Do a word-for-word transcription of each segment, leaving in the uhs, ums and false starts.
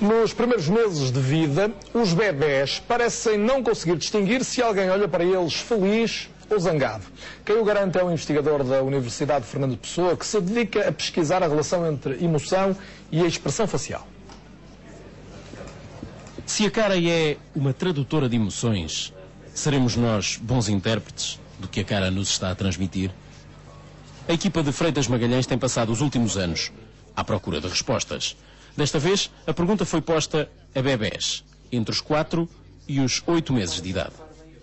Nos primeiros meses de vida, os bebés parecem não conseguir distinguir se alguém olha para eles feliz ou zangado. Quem o garante é um investigador da Universidade Fernando Pessoa, que se dedica a pesquisar a relação entre emoção e a expressão facial. Se a cara é uma tradutora de emoções, seremos nós bons intérpretes do que a cara nos está a transmitir? A equipa de Freitas Magalhães tem passado os últimos anos à procura de respostas. Desta vez, a pergunta foi posta a bebés, entre os quatro e os oito meses de idade.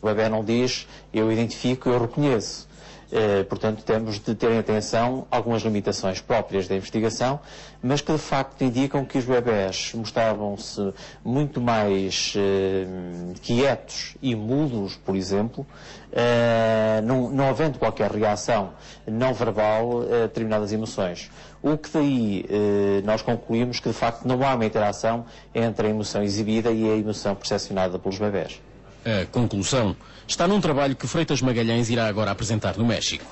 O bebé não diz, eu identifico, eu reconheço. Eh, portanto, temos de ter em atenção algumas limitações próprias da investigação, mas que de facto indicam que os bebés mostravam-se muito mais eh, quietos e mudos, por exemplo, eh, não, não havendo qualquer reação não verbal a determinadas emoções. O que daí eh, nós concluímos que de facto não há uma interação entre a emoção exibida e a emoção percepcionada pelos bebés. A conclusão está num trabalho que Freitas Magalhães irá agora apresentar no México.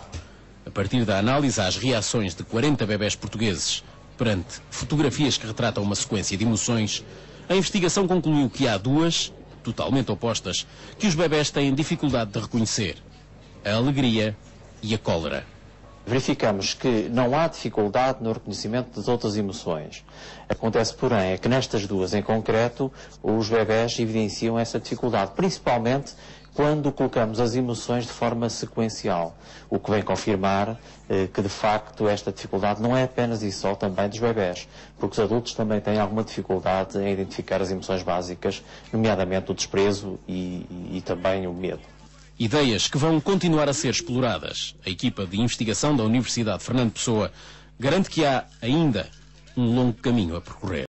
A partir da análise às reações de quarenta bebés portugueses perante fotografias que retratam uma sequência de emoções, a investigação concluiu que há duas, totalmente opostas, que os bebés têm dificuldade de reconhecer: a alegria e a cólera. Verificamos que não há dificuldade no reconhecimento das outras emoções. Acontece, porém, é que nestas duas em concreto, os bebés evidenciam essa dificuldade, principalmente quando colocamos as emoções de forma sequencial, o que vem confirmar eh, que, de facto, esta dificuldade não é apenas e só também dos bebés, porque os adultos também têm alguma dificuldade em identificar as emoções básicas, nomeadamente o desprezo e, e, e também o medo. Ideias que vão continuar a ser exploradas. A equipa de investigação da Universidade Fernando Pessoa garante que há ainda um longo caminho a percorrer.